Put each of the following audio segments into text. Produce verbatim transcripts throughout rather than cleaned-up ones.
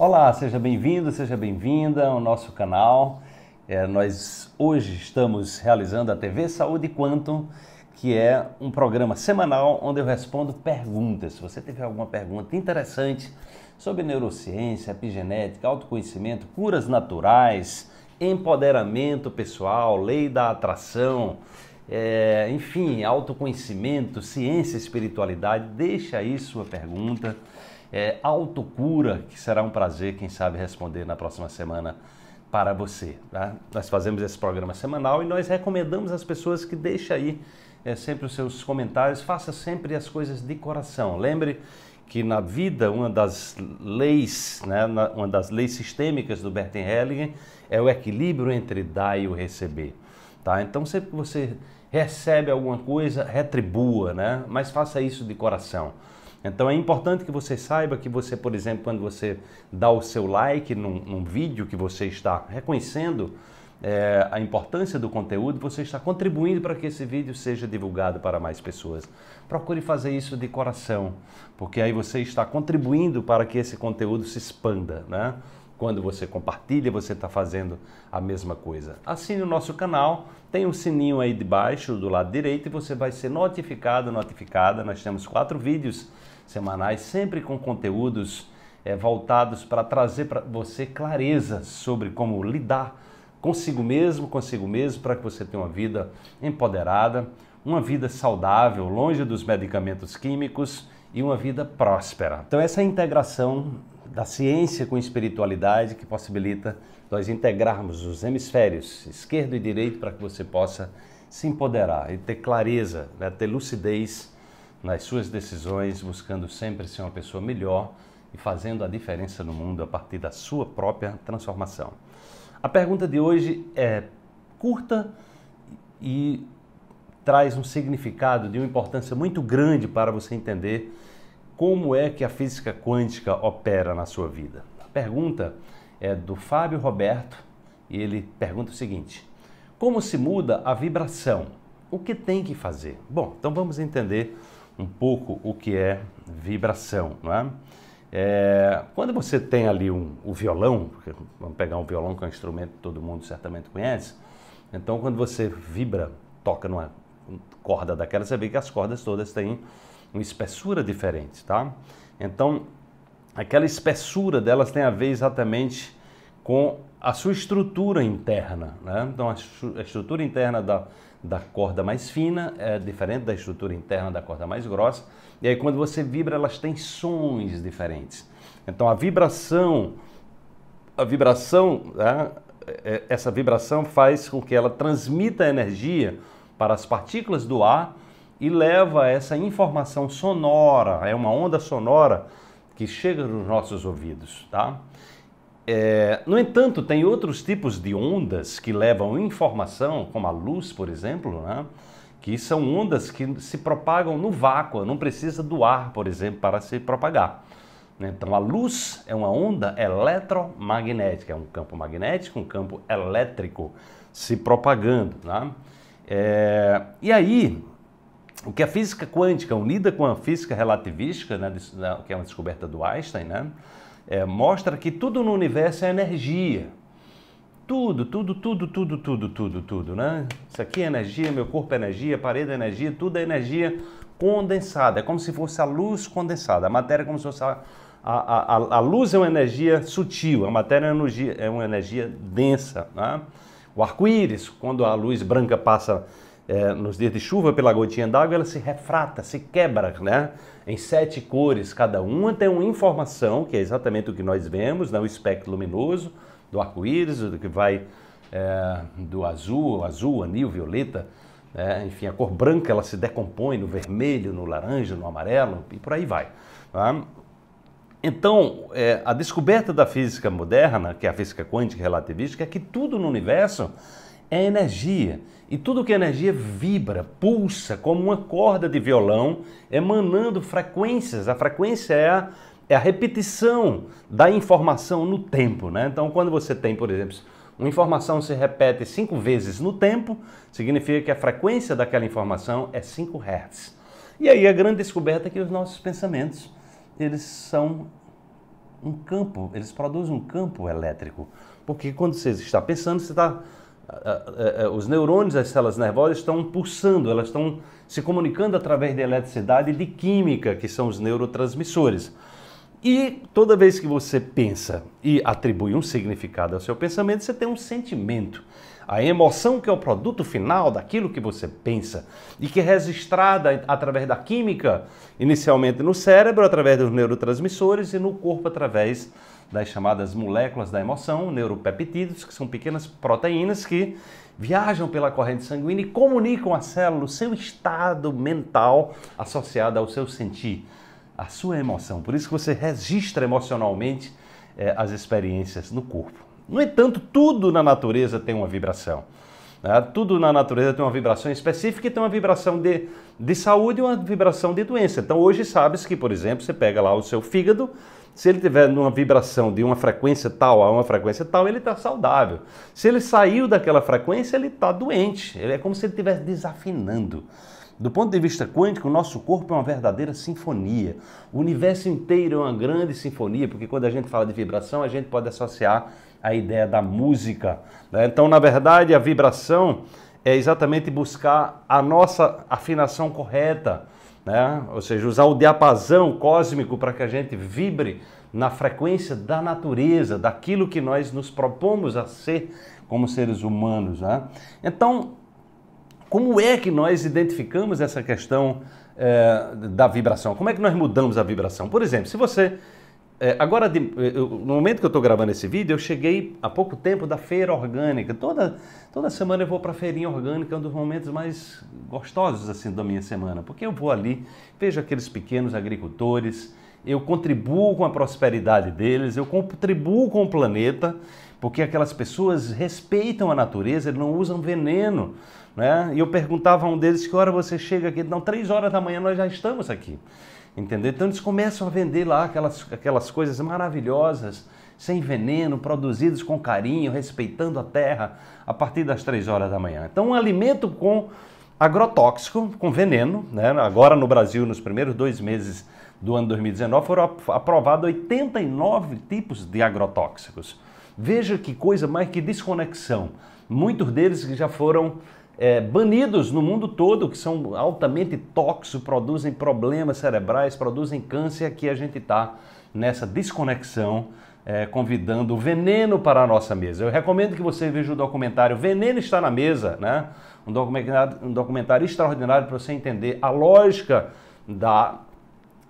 Olá, seja bem-vindo, seja bem-vinda ao nosso canal. É, nós hoje estamos realizando a T V Saúde Quantum, que é um programa semanal onde eu respondo perguntas. Se você tiver alguma pergunta interessante sobre neurociência, epigenética, autoconhecimento, curas naturais, empoderamento pessoal, lei da atração, é, enfim, autoconhecimento, ciência e espiritualidade, deixa aí sua pergunta. É, autocura, que será um prazer, quem sabe, responder na próxima semana para você. Tá? Nós fazemos esse programa semanal e nós recomendamos às pessoas que deixem aí é, sempre os seus comentários, faça sempre as coisas de coração. Lembre que na vida uma das leis, né, uma das leis sistêmicas do Bert Hellinger é o equilíbrio entre dar e o receber. Tá? Então sempre que você recebe alguma coisa, retribua, né? Mas faça isso de coração. Então é importante que você saiba que você, por exemplo, quando você dá o seu like num, num vídeo que você está reconhecendo é, a importância do conteúdo, você está contribuindo para que esse vídeo seja divulgado para mais pessoas. Procure fazer isso de coração, porque aí você está contribuindo para que esse conteúdo se expanda, né? Quando você compartilha, você está fazendo a mesma coisa. Assine o nosso canal, tem um sininho aí debaixo, do lado direito, e você vai ser notificado, notificada. Nós temos quatro vídeos semanais, sempre com conteúdos é, voltados para trazer para você clareza sobre como lidar consigo mesmo, consigo mesmo, para que você tenha uma vida empoderada, uma vida saudável, longe dos medicamentos químicos e uma vida próspera. Então essa integração da ciência com espiritualidade que possibilita nós integrarmos os hemisférios esquerdo e direito para que você possa se empoderar e ter clareza, né? Ter lucidez nas suas decisões, buscando sempre ser uma pessoa melhor e fazendo a diferença no mundo a partir da sua própria transformação. A pergunta de hoje é curta e traz um significado de uma importância muito grande para você entender como é que a física quântica opera na sua vida. A pergunta é do Fábio Roberto e ele pergunta o seguinte: como se muda a vibração? O que tem que fazer? Bom, então vamos entender um pouco o que é vibração, não é? É, quando você tem ali um, o violão, vamos pegar um violão que é um instrumento que todo mundo certamente conhece, então quando você vibra, toca numa corda daquela, você vê que as cordas todas têm uma espessura diferente, tá? Então, aquela espessura delas tem a ver exatamente com a sua estrutura interna, né? Então, a estrutura interna da, da corda mais fina é diferente da estrutura interna da corda mais grossa. E aí, quando você vibra, elas têm sons diferentes. Então, a vibração, a vibração, né? Essa vibração faz com que ela transmita energia para as partículas do ar e leva essa informação sonora, é uma onda sonora que chega nos nossos ouvidos, tá? É, no entanto, tem outros tipos de ondas que levam informação, como a luz, por exemplo, né? Que são ondas que se propagam no vácuo, não precisa do ar, por exemplo, para se propagar. Então, a luz é uma onda eletromagnética, é um campo magnético, um campo elétrico se propagando, tá? É, e aí, o que a física quântica, unida com a física relativística, né, que é uma descoberta do Einstein, né, é, mostra que tudo no universo é energia. Tudo, tudo, tudo, tudo, tudo, tudo, tudo, né? Isso aqui é energia, meu corpo é energia, a parede é energia, tudo é energia condensada. É como se fosse a luz condensada. A matéria é como se fosse... A, a, a, a luz é uma energia sutil, a matéria é uma energia, é uma energia densa, né? O arco-íris, quando a luz branca passa... É, nos dias de chuva, pela gotinha d'água, ela se refrata, se quebra, né? Em sete cores, cada uma tem uma informação, que é exatamente o que nós vemos, né? O espectro luminoso do arco-íris, do que vai é, do azul, azul, anil, violeta, é, enfim, a cor branca, ela se decompõe no vermelho, no laranja, no amarelo, e por aí vai. Tá? Então, é, a descoberta da física moderna, que é a física quântica e relativística, é que tudo no universo é energia, e tudo que é energia vibra, pulsa como uma corda de violão emanando frequências. A frequência é a, é a repetição da informação no tempo, né? Então, quando você tem, por exemplo, uma informação se repete cinco vezes no tempo, significa que a frequência daquela informação é cinco hertz. E aí a grande descoberta é que os nossos pensamentos, eles são um campo, eles produzem um campo elétrico. Porque quando você está pensando, você está, uh, uh, uh, os neurônios, as células nervosas estão pulsando, elas estão se comunicando através de eletricidade e de química, que são os neurotransmissores. E toda vez que você pensa e atribui um significado ao seu pensamento, você tem um sentimento. A emoção que é o produto final daquilo que você pensa e que é registrada através da química, inicialmente no cérebro, através dos neurotransmissores e no corpo através das chamadas moléculas da emoção, neuropeptídeos, que são pequenas proteínas que viajam pela corrente sanguínea e comunicam à célula o seu estado mental associado ao seu sentir, a sua emoção. Por isso que você registra emocionalmente eh, as experiências no corpo. No entanto, tudo na natureza tem uma vibração. Né? Tudo na natureza tem uma vibração específica e tem uma vibração de, de saúde e uma vibração de doença. Então hoje sabes que, por exemplo, você pega lá o seu fígado, se ele tiver numa vibração de uma frequência tal a uma frequência tal, ele está saudável. Se ele saiu daquela frequência, ele está doente. Ele é como se ele estivesse desafinando. Do ponto de vista quântico, o nosso corpo é uma verdadeira sinfonia. O universo inteiro é uma grande sinfonia, porque quando a gente fala de vibração, a gente pode associar a ideia da música. Né? Então, na verdade, a vibração é exatamente buscar a nossa afinação correta, né? Ou seja, usar o diapasão cósmico para que a gente vibre na frequência da natureza, daquilo que nós nos propomos a ser como seres humanos. Né? Então, como é que nós identificamos essa questão é, da vibração? Como é que nós mudamos a vibração? Por exemplo, se você... É, agora, de, eu, no momento que eu estou gravando esse vídeo, eu cheguei há pouco tempo da feira orgânica. Toda, toda semana eu vou para a feirinha orgânica, é um dos momentos mais gostosos assim, da minha semana. Porque eu vou ali, vejo aqueles pequenos agricultores, eu contribuo com a prosperidade deles, eu contribuo com o planeta, porque aquelas pessoas respeitam a natureza, eles não usam veneno. Né? E eu perguntava a um deles que hora você chega aqui. Não, três horas da manhã nós já estamos aqui. Entendeu? Então eles começam a vender lá aquelas, aquelas coisas maravilhosas, sem veneno, produzidos com carinho, respeitando a terra, a partir das três horas da manhã. Então um alimento com agrotóxico, com veneno, né? Agora no Brasil, nos primeiros dois meses do ano dois mil e dezenove, foram aprovados oitenta e nove tipos de agrotóxicos. Veja que coisa mais, que desconexão. Muitos deles que já foram... É, banidos no mundo todo, que são altamente tóxicos, produzem problemas cerebrais, produzem câncer. Aqui a gente está nessa desconexão, é, convidando o veneno para a nossa mesa. Eu recomendo que você veja o documentário Veneno Está na Mesa, né? um, documentário, um documentário extraordinário para você entender a lógica, da,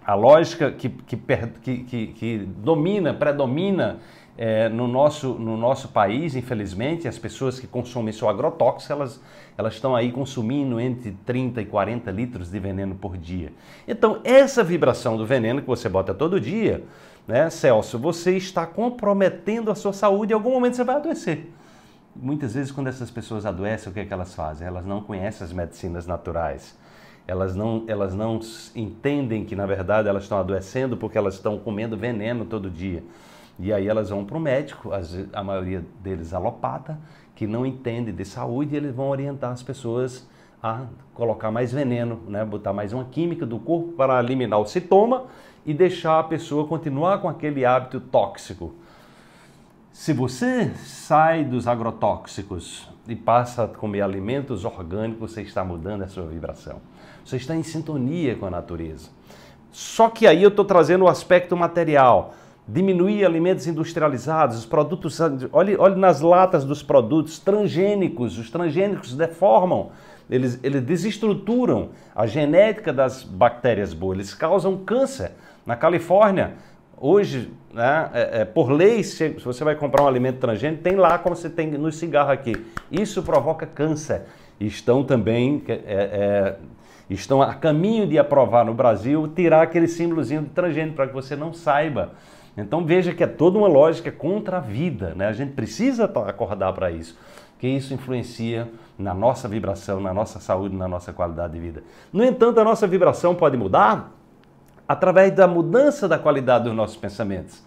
a lógica que, que, que, que, que domina, predomina, É, no, nosso, no nosso país, infelizmente, as pessoas que consomem só agrotóxico, elas, elas estão aí consumindo entre trinta e quarenta litros de veneno por dia. Então, essa vibração do veneno que você bota todo dia, né, Celso, você está comprometendo a sua saúde e em algum momento você vai adoecer. Muitas vezes, quando essas pessoas adoecem, o que é que elas fazem? Elas não conhecem as medicinas naturais. Elas não, elas não entendem que, na verdade, elas estão adoecendo porque elas estão comendo veneno todo dia. E aí elas vão para o médico, a maioria deles alopata, que não entende de saúde, e eles vão orientar as pessoas a colocar mais veneno, né? Botar mais uma química do corpo para eliminar o sintoma e deixar a pessoa continuar com aquele hábito tóxico. Se você sai dos agrotóxicos e passa a comer alimentos orgânicos, você está mudando a sua vibração. Você está em sintonia com a natureza. Só que aí eu estou trazendo o aspecto material. Diminuir alimentos industrializados, os produtos, olha, olha nas latas dos produtos transgênicos, os transgênicos deformam, eles, eles desestruturam a genética das bactérias boas, eles causam câncer. Na Califórnia, hoje, né, é, é, por lei, se você vai comprar um alimento transgênico, tem lá como você tem no cigarro aqui, isso provoca câncer. Estão também... É, é, estão a caminho de aprovar no Brasil, tirar aquele símbolozinho de transgênico para que você não saiba. Então veja que é toda uma lógica contra a vida, né? A gente precisa acordar para isso, porque isso influencia na nossa vibração, na nossa saúde, na nossa qualidade de vida. No entanto, a nossa vibração pode mudar através da mudança da qualidade dos nossos pensamentos.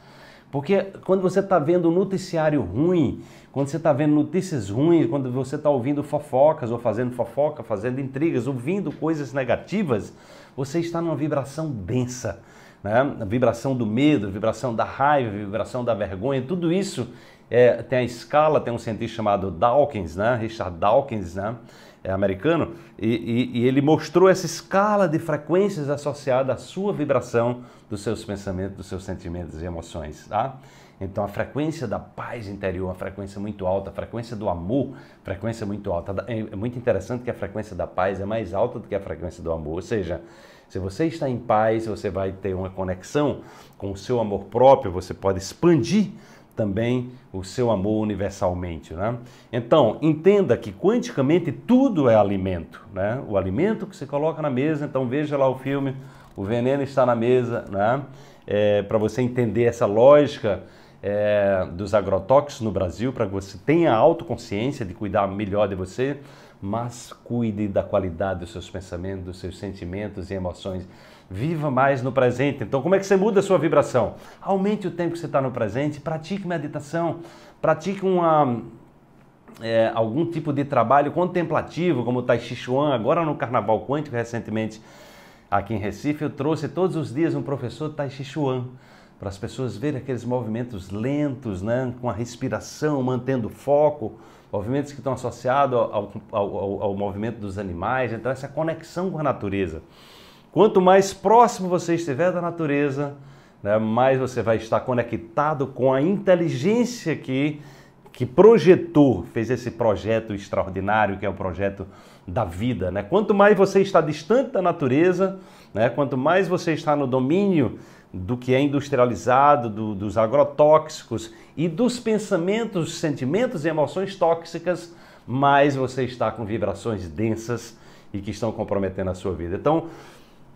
Porque quando você está vendo um noticiário ruim, quando você está vendo notícias ruins, quando você está ouvindo fofocas ou fazendo fofoca, fazendo intrigas, ouvindo coisas negativas, você está numa vibração densa. né? A vibração do medo, a vibração da raiva, a vibração da vergonha, tudo isso é, tem a escala, tem um cientista chamado Dawkins, né? Richard Dawkins, né? É americano, e, e, e ele mostrou essa escala de frequências associada à sua vibração dos seus pensamentos, dos seus sentimentos e emoções, tá? Então a frequência da paz interior, uma frequência muito alta, a frequência do amor, frequência muito alta. É muito interessante que a frequência da paz é mais alta do que a frequência do amor, ou seja, se você está em paz, você vai ter uma conexão com o seu amor próprio, você pode expandir também o seu amor universalmente, né? Então, entenda que quanticamente tudo é alimento, né? O alimento que você coloca na mesa, então veja lá o filme O Veneno Está na Mesa, né? É, para você entender essa lógica é, dos agrotóxicos no Brasil, para que você tenha autoconsciência de cuidar melhor de você, mas cuide da qualidade dos seus pensamentos, dos seus sentimentos e emoções. Viva mais no presente. Então, como é que você muda a sua vibração? Aumente o tempo que você está no presente, pratique meditação, pratique uma, é, algum tipo de trabalho contemplativo, como o Tai Chi Chuan, agora no Carnaval Quântico, recentemente aqui em Recife, eu trouxe todos os dias um professor Tai Chi Chuan, para as pessoas verem aqueles movimentos lentos, né, com a respiração, mantendo foco, movimentos que estão associados ao, ao, ao, ao movimento dos animais, então essa conexão com a natureza. Quanto mais próximo você estiver da natureza, né, mais você vai estar conectado com a inteligência que, que projetou, fez esse projeto extraordinário que é o projeto da vida, né? Quanto mais você está distante da natureza, né, quanto mais você está no domínio do que é industrializado, do, dos agrotóxicos e dos pensamentos, sentimentos e emoções tóxicas, mais você está com vibrações densas e que estão comprometendo a sua vida. Então,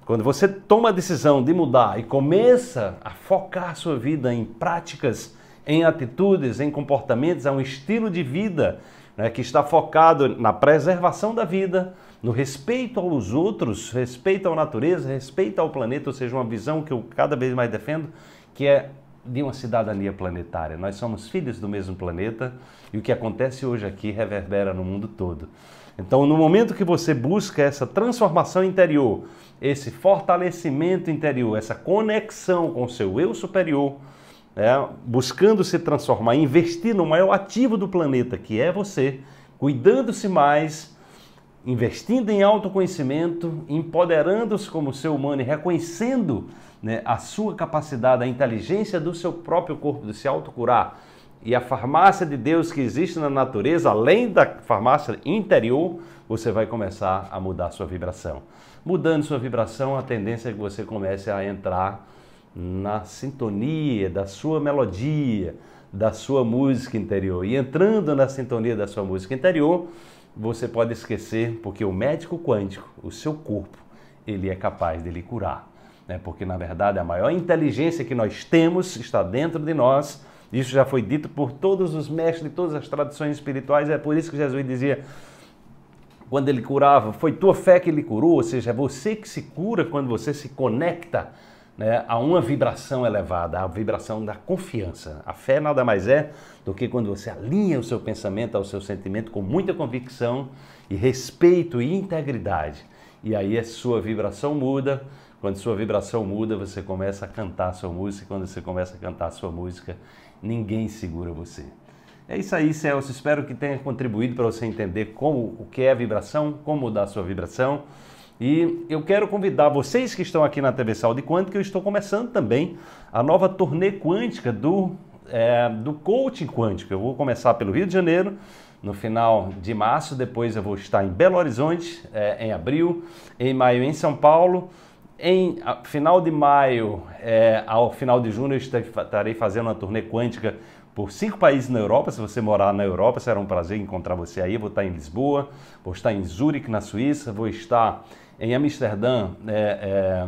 quando você toma a decisão de mudar e começa a focar a sua vida em práticas, em atitudes, em comportamentos, a um estilo de vida, né, que está focado na preservação da vida, no respeito aos outros, respeito à natureza, respeito ao planeta, ou seja, uma visão que eu cada vez mais defendo, que é de uma cidadania planetária. Nós somos filhos do mesmo planeta e o que acontece hoje aqui reverbera no mundo todo. Então, no momento que você busca essa transformação interior, esse fortalecimento interior, essa conexão com o seu eu superior, né, buscando se transformar, investir no maior ativo do planeta, que é você, cuidando-se mais, investindo em autoconhecimento, empoderando-se como ser humano e reconhecendo, né, a sua capacidade, a inteligência do seu próprio corpo, de se autocurar, e a farmácia de Deus que existe na natureza, além da farmácia interior, você vai começar a mudar sua vibração. Mudando sua vibração, a tendência é que você comece a entrar na sintonia da sua melodia, da sua música interior. E entrando na sintonia da sua música interior, você pode esquecer, porque o médico quântico, o seu corpo, ele é capaz de lhe curar, né? Porque, na verdade, a maior inteligência que nós temos está dentro de nós. Isso já foi dito por todos os mestres de todas as tradições espirituais. É por isso que Jesus dizia, quando ele curava, foi tua fé que ele curou. Ou seja, é você que se cura quando você se conecta, né, a uma vibração elevada, a vibração da confiança. A fé nada mais é do que quando você alinha o seu pensamento ao seu sentimento com muita convicção e respeito e integridade. E aí a sua vibração muda. Quando sua vibração muda, você começa a cantar a sua música. Quando você começa a cantar a sua música, ninguém segura você. É isso aí, Celso. Espero que tenha contribuído para você entender como, o que é a vibração, como mudar a sua vibração. E eu quero convidar vocês que estão aqui na T V Saúde Quântica, que eu estou começando também a nova turnê quântica do, é, do coaching quântico. Eu vou começar pelo Rio de Janeiro, no final de março. Depois eu vou estar em Belo Horizonte, é, em abril, em maio em São Paulo. Em final de maio é, ao final de junho eu estarei fazendo uma turnê quântica por cinco países na Europa. Se você morar na Europa, será um prazer encontrar você aí. Vou estar em Lisboa, vou estar em Zurique, na Suíça, vou estar em Amsterdã, é,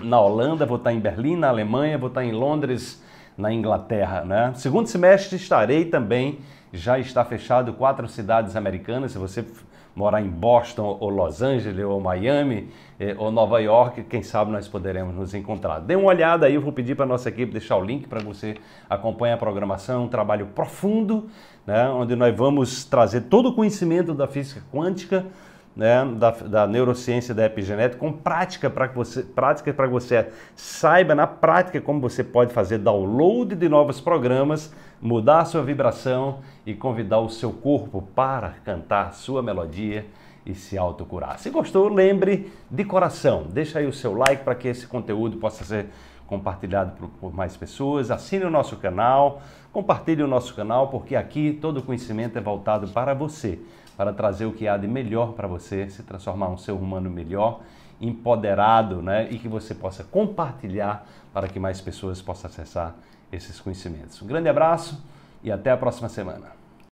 é, na Holanda, vou estar em Berlim, na Alemanha, vou estar em Londres, na Inglaterra, né? Segundo semestre estarei também, já está fechado, quatro cidades americanas. Se você morar em Boston, ou Los Angeles, ou Miami, ou Nova York, quem sabe nós poderemos nos encontrar. Dê uma olhada aí, eu vou pedir para a nossa equipe deixar o link para você acompanhar a programação, um trabalho profundo, né, onde nós vamos trazer todo o conhecimento da física quântica né, da, da neurociência da epigenética, com prática para que você, prática para que você saiba na prática como você pode fazer download de novos programas, mudar a sua vibração e convidar o seu corpo para cantar sua melodia e se autocurar. Se gostou, lembre de coração, deixa aí o seu like para que esse conteúdo possa ser compartilhado por, por mais pessoas. Assine o nosso canal, compartilhe o nosso canal, porque aqui todo conhecimento é voltado para você, para trazer o que há de melhor para você, se transformar um ser humano melhor, empoderado, né? E que você possa compartilhar para que mais pessoas possam acessar esses conhecimentos. Um grande abraço e até a próxima semana.